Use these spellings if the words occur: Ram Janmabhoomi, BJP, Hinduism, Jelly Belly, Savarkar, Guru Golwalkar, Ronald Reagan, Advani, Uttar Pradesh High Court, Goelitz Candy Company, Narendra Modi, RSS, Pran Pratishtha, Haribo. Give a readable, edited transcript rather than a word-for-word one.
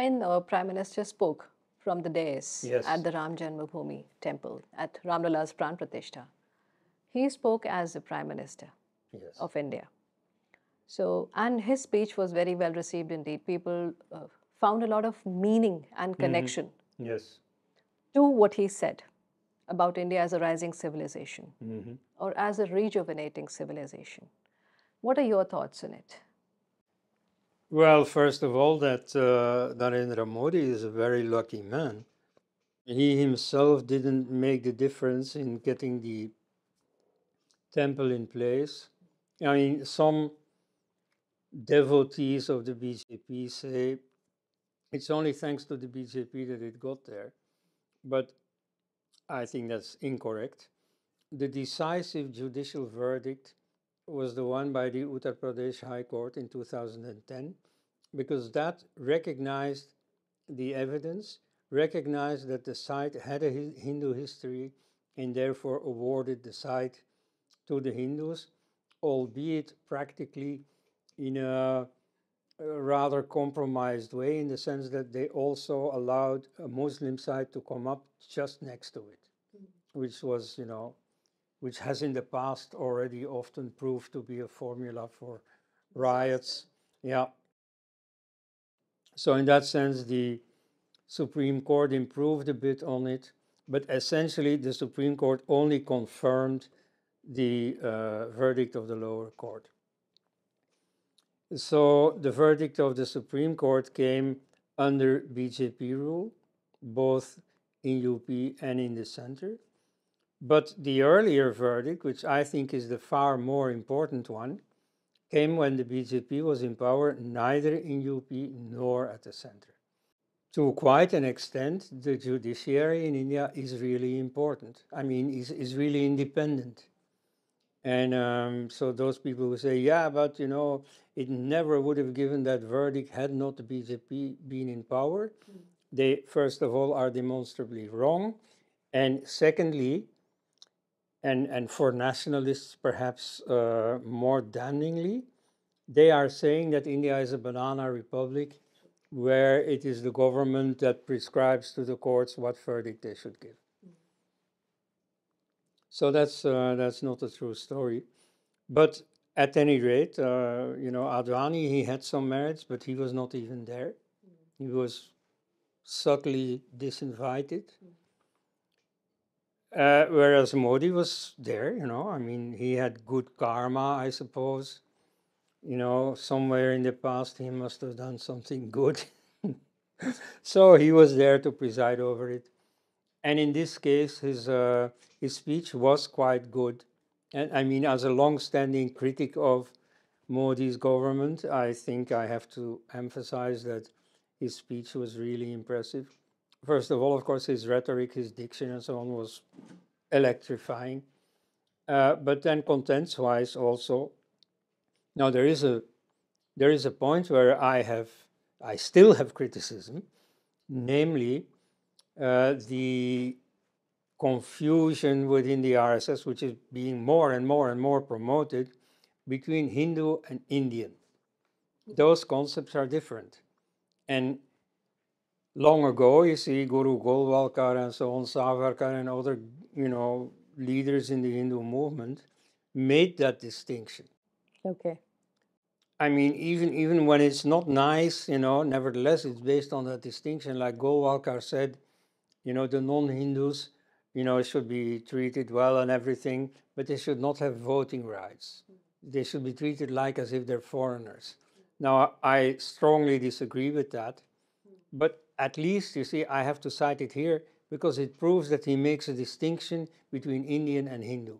When Prime Minister spoke from the dais at the Ram Janmabhoomi temple, at Ramlala's Pran Pratishtha, he spoke as the Prime Minister of India. So, and his speech was very well received indeed. People found a lot of meaning and connection to what he said about India as a rising civilization or as a rejuvenating civilization. What are your thoughts on it? Well, first of all, that Narendra Modi is a very lucky man. He himself didn't make the difference in getting the temple in place. I mean, some devotees of the BJP say it's only thanks to the BJP that it got there. But I think that's incorrect. The decisive judicial verdict was the one by the Uttar Pradesh High Court in 2010, because that recognized the evidence, recognized that the site had a Hindu history, and therefore awarded the site to the Hindus, albeit practically in a rather compromised way, in the sense that they also allowed a Muslim site to come up just next to it, which was, you know, which has in the past already often proved to be a formula for riots. Yeah. So in that sense, the Supreme Court improved a bit on it, but essentially the Supreme Court only confirmed the verdict of the lower court. So the verdict of the Supreme Court came under BJP rule, both in UP and in the center. But the earlier verdict, which I think is the far more important one, came when the BJP was in power, neither in UP nor at the center. To quite an extent, the judiciary in India is really important. I mean, is really independent. And so those people who say, yeah, but, you know, it never would have given that verdict had not the BJP been in power, they, first of all, are demonstrably wrong. And secondly, and for nationalists, perhaps more damningly, they are saying that India is a banana republic where it is the government that prescribes to the courts what verdict they should give. So that's not a true story. But at any rate, you know, Advani, he had some merits, but he was not even there. He was subtly disinvited. Whereas Modi was there, you know, I mean, he had good karma, I suppose. You know, somewhere in the past he must have done something good. So he was there to preside over it. And in this case, his speech was quite good. And I mean, as a long-standing critic of Modi's government, I think I have to emphasize that his speech was really impressive. First of all, of course, his rhetoric, his diction and so on was electrifying. But then contents-wise also, now there is a point where I still have criticism, namely the confusion within the RSS, which is being more and more and more promoted, between Hindu and Indian. Those concepts are different. And long ago, you see, Guru Golwalkar and so on, Savarkar and other, you know, leaders in the Hindu movement made that distinction. Okay. I mean, even when it's not nice, you know, nevertheless, it's based on that distinction. Like Golwalkar said, you know, the non-Hindus, you know, should be treated well and everything, but they should not have voting rights. They should be treated like as if they're foreigners. Now, I strongly disagree with that, but at least, you see, I have to cite it here because it proves that he makes a distinction between Indian and Hindu.